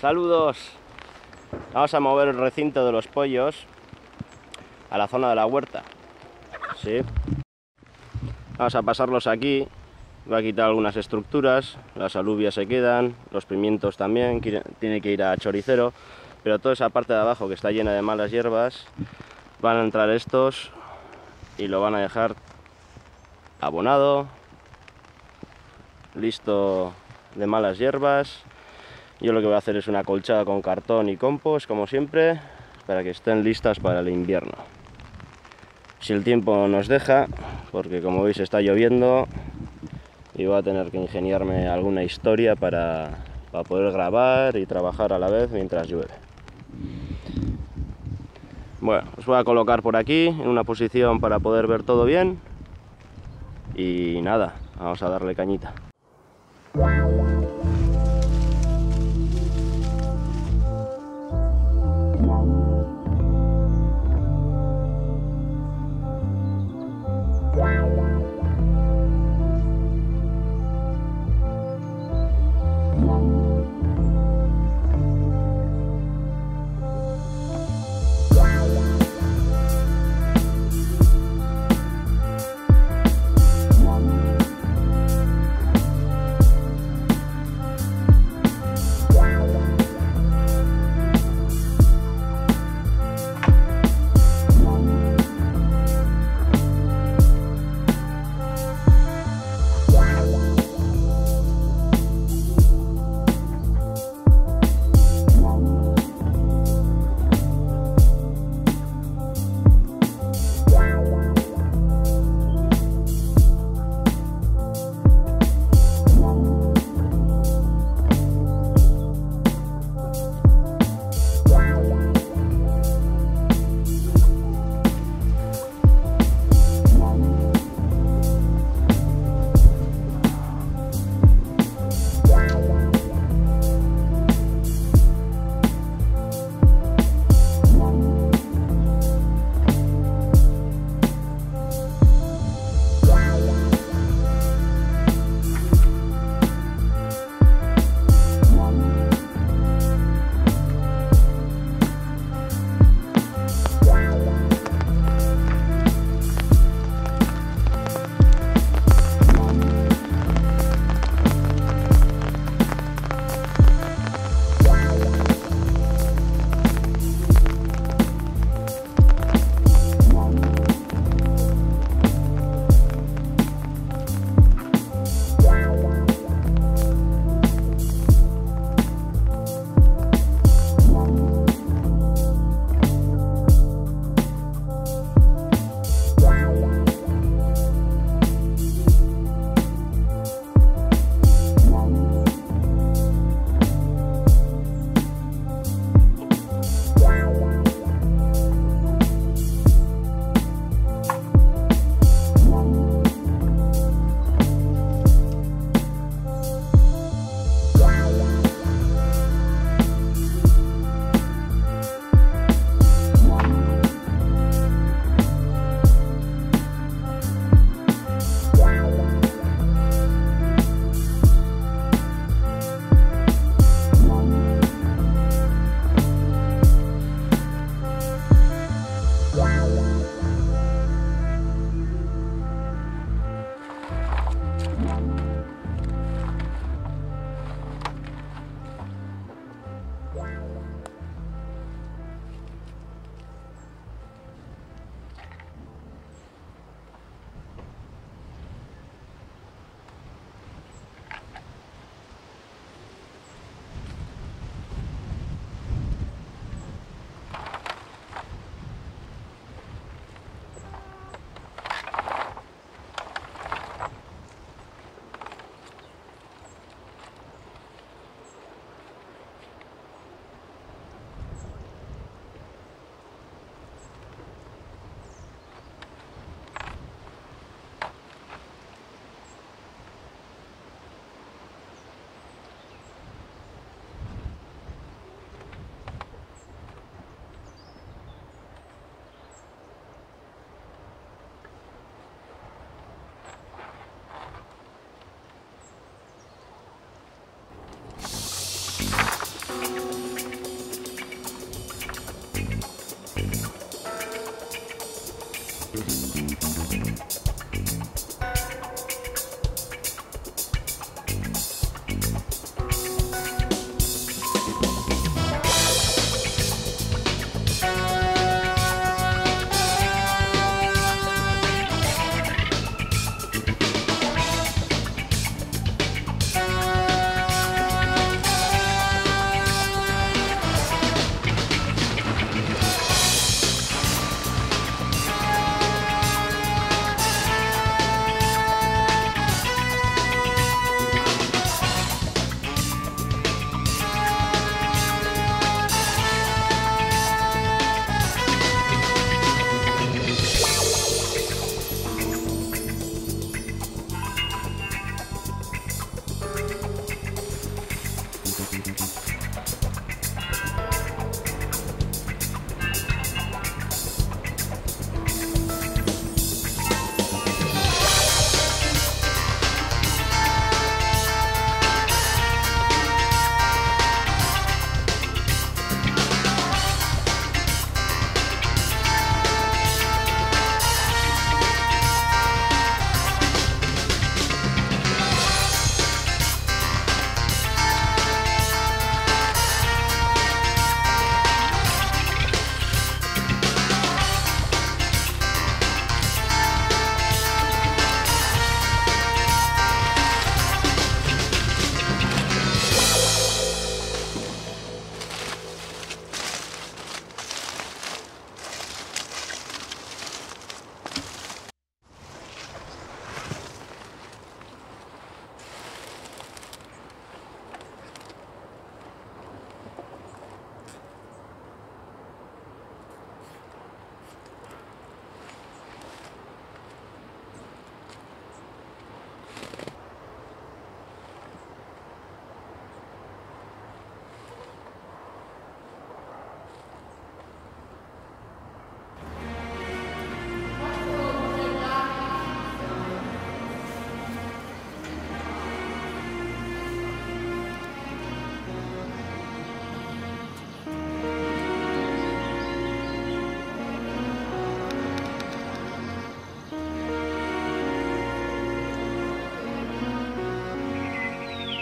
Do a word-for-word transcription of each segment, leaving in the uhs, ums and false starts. Saludos. Vamos a mover el recinto de los pollos a la zona de la huerta. Sí. Vamos a pasarlos aquí. Va a quitar algunas estructuras, las alubias se quedan, los pimientos también, tiene que ir a choricero, pero toda esa parte de abajo que está llena de malas hierbas, van a entrar estos y lo van a dejar abonado, listo de malas hierbas. Yo lo que voy a hacer es una colchada con cartón y compost, como siempre, para que estén listas para el invierno. Si el tiempo nos deja, porque como veis está lloviendo, y voy a tener que ingeniarme alguna historia para, para poder grabar y trabajar a la vez mientras llueve. Bueno, os voy a colocar por aquí en una posición para poder ver todo bien. Y nada, vamos a darle cañita.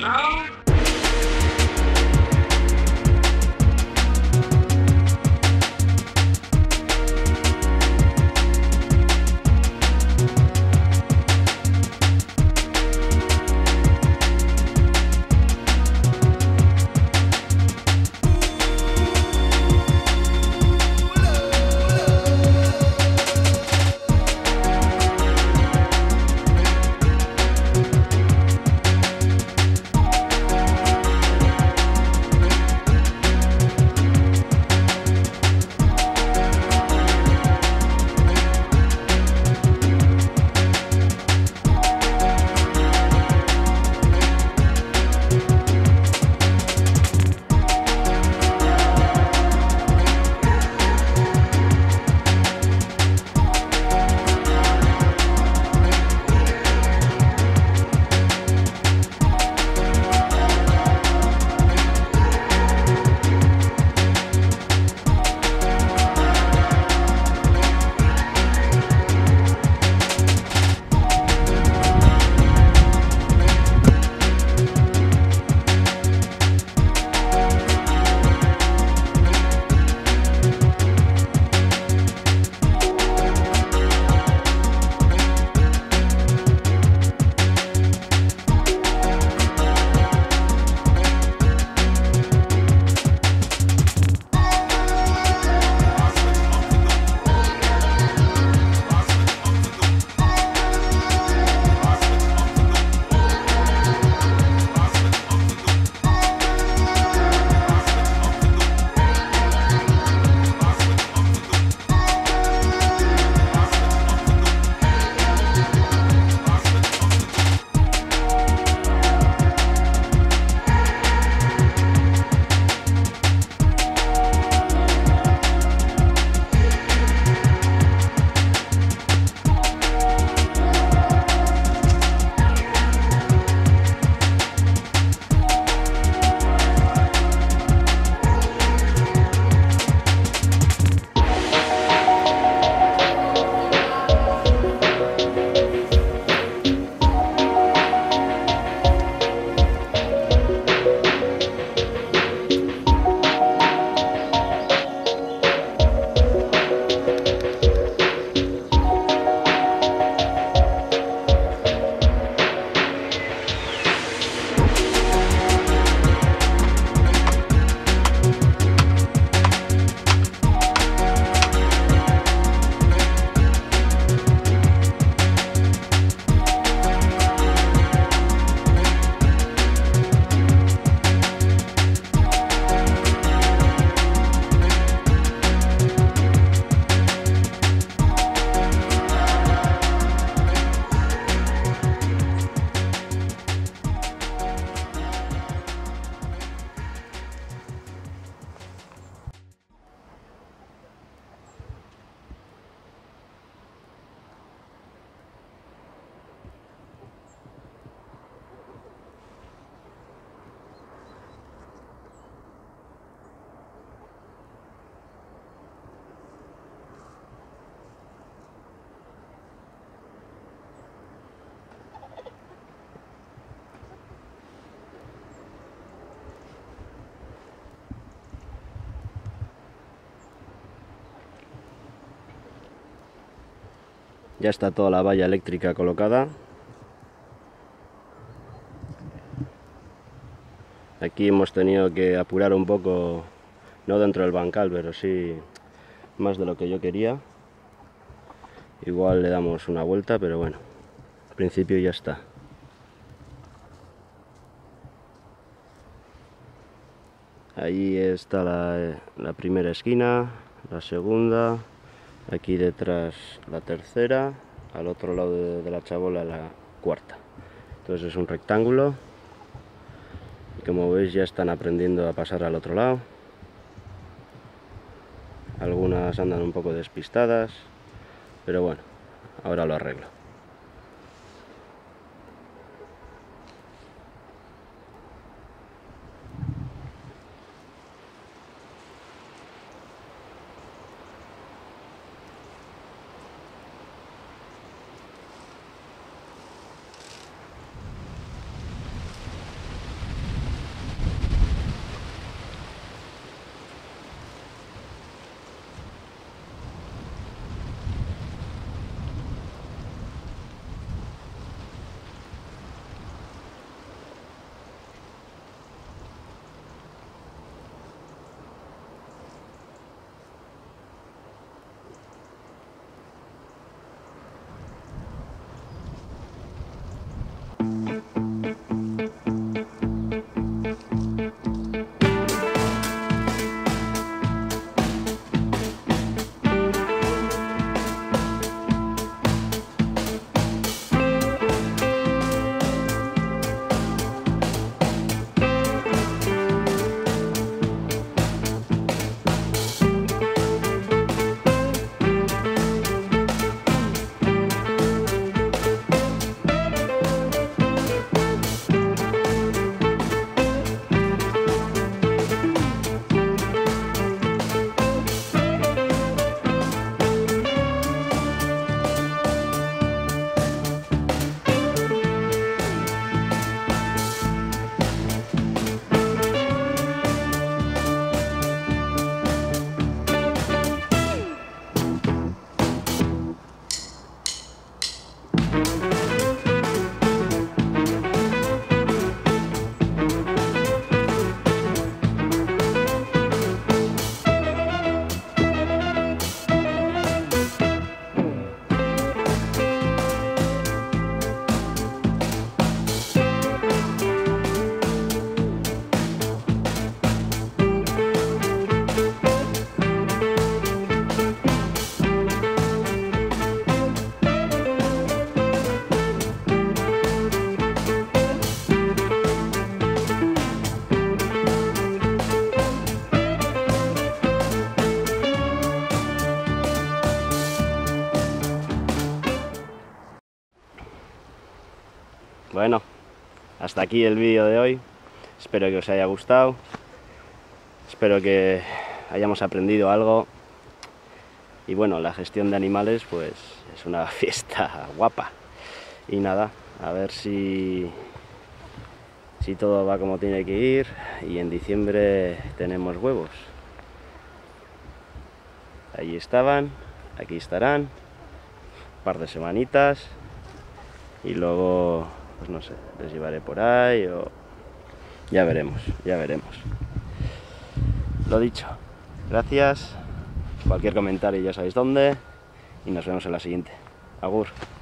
now. Ya está toda la valla eléctrica colocada. Aquí hemos tenido que apurar un poco, no dentro del bancal, pero sí más de lo que yo quería. Igual le damos una vuelta, pero bueno, al principio ya está. Ahí está la, la primera esquina, la segunda. Aquí detrás la tercera, al otro lado de, de la chabola la cuarta. Entonces es un rectángulo. Y como veis ya están aprendiendo a pasar al otro lado. Algunas andan un poco despistadas, pero bueno, ahora lo arreglo. Bueno, hasta aquí el vídeo de hoy. Espero que os haya gustado. Espero que hayamos aprendido algo. Y bueno, la gestión de animales pues es una fiesta guapa. Y nada, a ver si, si todo va como tiene que ir y en diciembre tenemos huevos. Allí estaban, aquí estarán, un par de semanitas y luego, pues no sé, les llevaré por ahí o... Ya veremos, ya veremos. Lo dicho, gracias, cualquier comentario ya sabéis dónde y nos vemos en la siguiente. Agur.